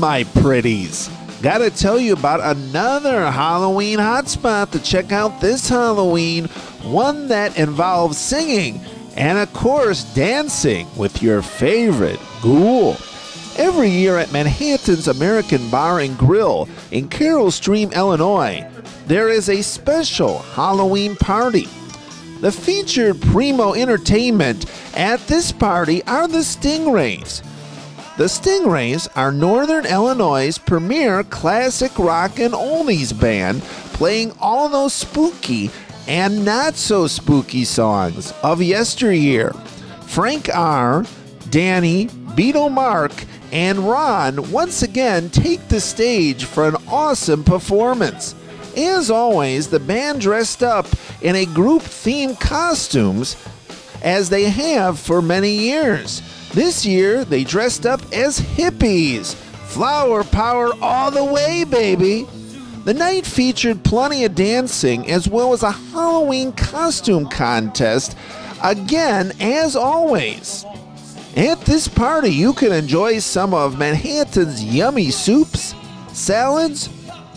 my pretties. Gotta tell you about another Halloween hotspot to check out this Halloween, one that involves singing and, of course, dancing with your favorite ghoul. Every year at Manhattan's American Bar and Grill in Carol Stream, Illinois, there is a special Halloween party. The featured primo entertainment at this party are the StingRays. The StingRays are Northern Illinois' premier classic rock and oldies band, playing all those spooky and not so spooky songs of yesteryear. Frank R., Danny, Beatle Mark, and Ron once again take the stage for an awesome performance. As always, the band dressed up in a group-themed costumes as they have for many years. This year, they dressed up as hippies. Flower power all the way, baby! The night featured plenty of dancing as well as a Halloween costume contest, again, as always. At this party, you can enjoy some of Manhattan's yummy soups, salads,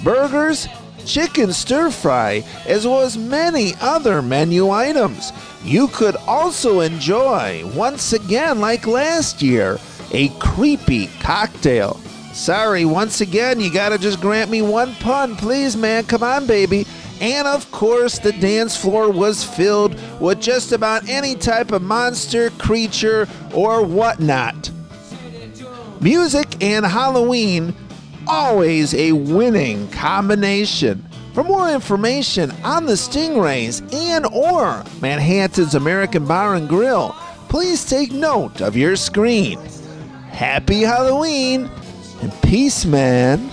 burgers, chicken stir-fry, as well as many other menu items. You could also enjoy, once again like last year, a creepy cocktail. Sorry, once again, you gotta just grant me one pun, please, man, come on, baby. And of course, the dance floor was filled with just about any type of monster, creature, or whatnot. Music and Halloween, always a winning combination. For more information on the StingRays and or Manhattan's American Bar and Grill, please take note of your screen. Happy Halloween and peace, man.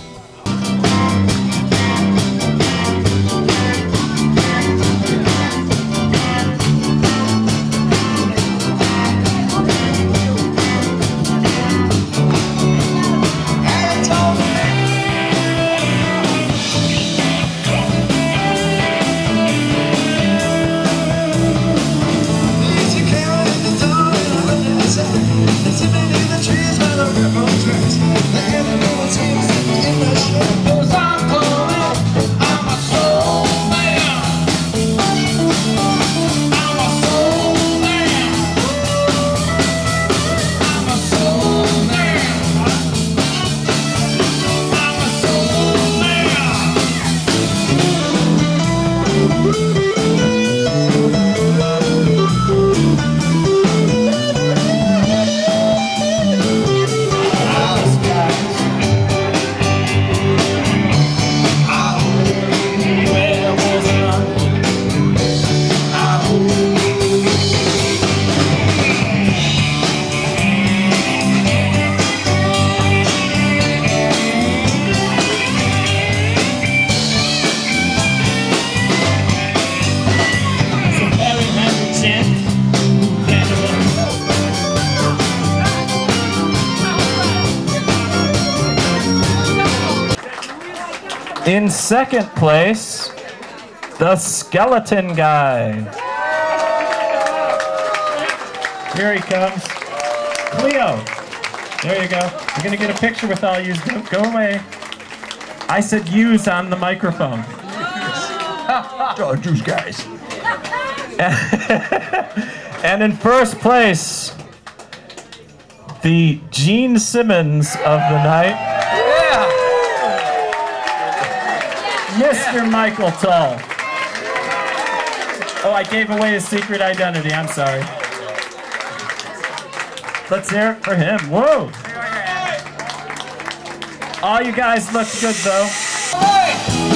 In second place, the skeleton guy. Here he comes. Cleo. There you go. You're going to get a picture with all yous. Go away. I said yous on the microphone. Oh, juice guys. And in first place, the Gene Simmons of the night. Mr. Michael Tull. Oh, I gave away his secret identity. I'm sorry. Let's hear it for him. Whoa! All you guys look good, though.